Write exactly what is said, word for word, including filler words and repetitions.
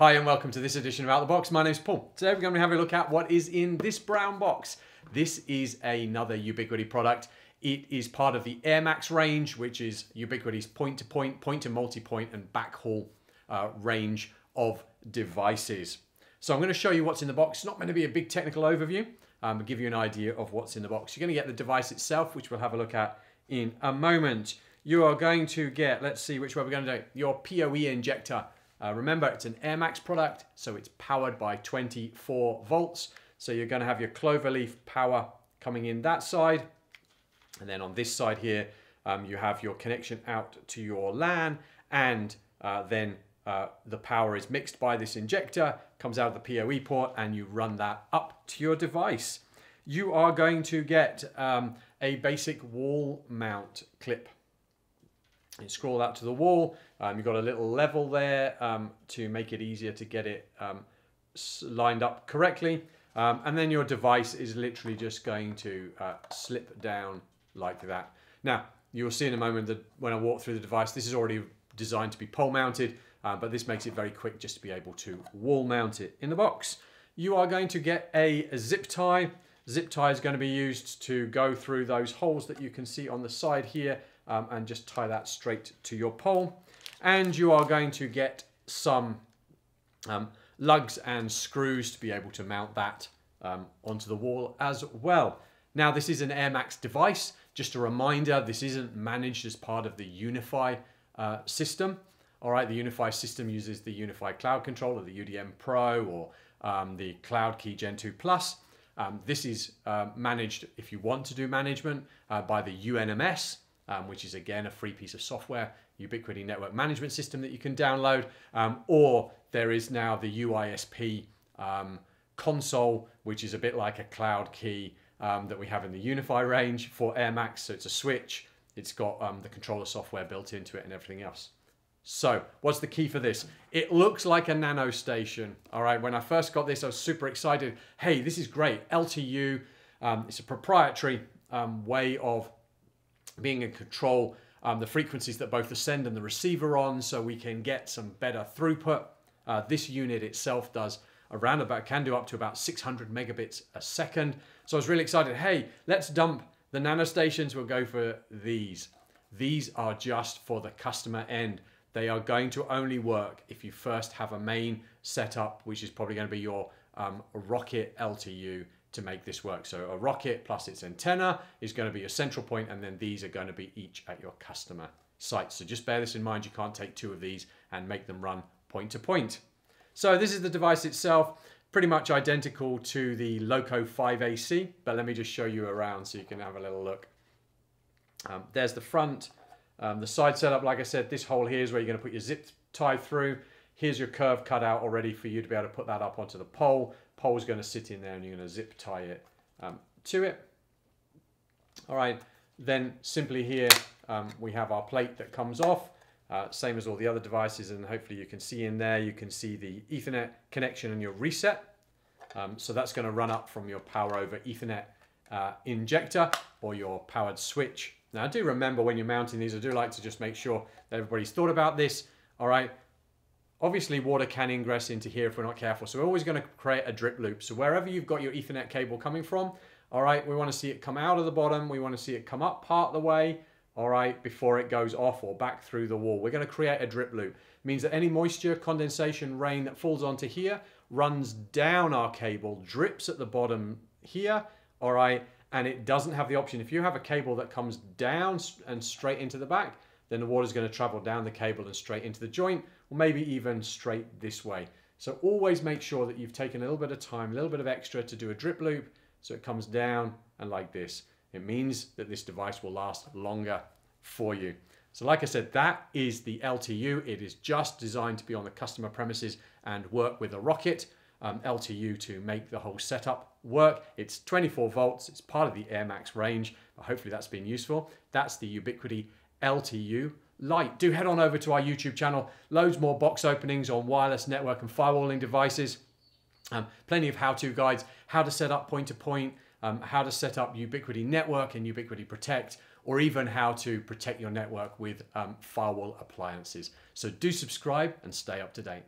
Hi and welcome to this edition of Out the Box. My name's Paul. Today we're going to have a look at what is in this brown box. This is another Ubiquiti product. It is part of the Air Max range, which is Ubiquiti's point-to-point, point-to-multipoint and backhaul uh, range of devices. So I'm going to show you what's in the box. It's not going to be a big technical overview, um, but give you an idea of what's in the box. You're going to get the device itself, which we'll have a look at in a moment. You are going to get, let's see which way we're going to do, your P O E injector. Uh, remember, it's an Air Max product, so it's powered by twenty-four volts. So you're going to have your cloverleaf power coming in that side. And then on this side here, um, you have your connection out to your LAN. And uh, then uh, the power is mixed by this injector, comes out of the P O E port, and you run that up to your device. You are going to get um, a basic wall mount clip. You scroll that to the wall. Um, you've got a little level there um, to make it easier to get it um, lined up correctly. Um, and then your device is literally just going to uh, slip down like that. Now, you'll see in a moment that when I walk through the device, this is already designed to be pole mounted, uh, but this makes it very quick just to be able to wall mount it in the box. You are going to get a zip tie. Zip tie is going to be used to go through those holes that you can see on the side here. Um, and just tie that straight to your pole. And you are going to get some um, lugs and screws to be able to mount that um, onto the wall as well. Now, this is an Air Max device. Just a reminder, this isn't managed as part of the UniFi uh, system. All right, the UniFi system uses the UniFi Cloud Controller, the U D M Pro, or um, the Cloud Key Gen two Plus. Um, this is uh, managed, if you want to do management, uh, by the U N M S. Um, which is again a free piece of software, Ubiquiti network management system that you can download, um, or there is now the U I S P um, console, which is a bit like a cloud key um, that we have in the UniFi range for Air Max. So it's a switch, it's got um, the controller software built into it and everything else. So what's the key for this? It looks like a nano station. All right, when I first got this, I was super excited. Hey, this is great, L T U, um, it's a proprietary um, way of being in control um, the frequencies that both the send and the receiver on, so we can get some better throughput. Uh, this unit itself does around about, can do up to about six hundred megabits a second. So I was really excited. Hey, let's dump the nano stations. We'll go for these. These are just for the customer end. They are going to only work if you first have a main setup, which is probably going to be your um, Rocket L T U to make this work. So a rocket plus its antenna is going to be your central point, and then these are going to be each at your customer site. So just bear this in mind, you can't take two of these and make them run point to point. So this is the device itself, pretty much identical to the Loco five A C, but let me just show you around so you can have a little look. Um, there's the front, um, the side setup, like I said, this hole here is where you're going to put your zip tie through. Here's your curve cut out already for you to be able to put that up onto the pole. Pole's going to sit in there and you're going to zip tie it um, to it. All right, then simply here um, we have our plate that comes off, uh, same as all the other devices, and hopefully you can see in there, you can see the Ethernet connection and your reset. Um, so that's going to run up from your power over Ethernet uh, injector or your powered switch. Now I do remember when you're mounting these, I do like to just make sure that everybody's thought about this. All right. Obviously, water can ingress into here if we're not careful. So we're always going to create a drip loop. So wherever you've got your Ethernet cable coming from, all right, we want to see it come out of the bottom. We want to see it come up part of the way, all right, before it goes off or back through the wall. We're going to create a drip loop. It means that any moisture, condensation, rain that falls onto here runs down our cable, drips at the bottom here, all right, and it doesn't have the option. If you have a cable that comes down and straight into the back, then the water's going to travel down the cable and straight into the joint, or maybe even straight this way. So always make sure that you've taken a little bit of time, a little bit of extra to do a drip loop, so it comes down and like this. It means that this device will last longer for you. So like I said, that is the L T U. It is just designed to be on the customer premises and work with a Rocket um, L T U to make the whole setup work. It's twenty-four volts. It's part of the Air Max range. But hopefully that's been useful. That's the Ubiquiti L T U Lite. Do head on over to our YouTube channel. Loads more box openings on wireless network and firewalling devices. Um, plenty of how-to guides, how to set up point-to-point, um, how to set up Ubiquiti Network and Ubiquiti Protect, or even how to protect your network with um, firewall appliances. So do subscribe and stay up to date.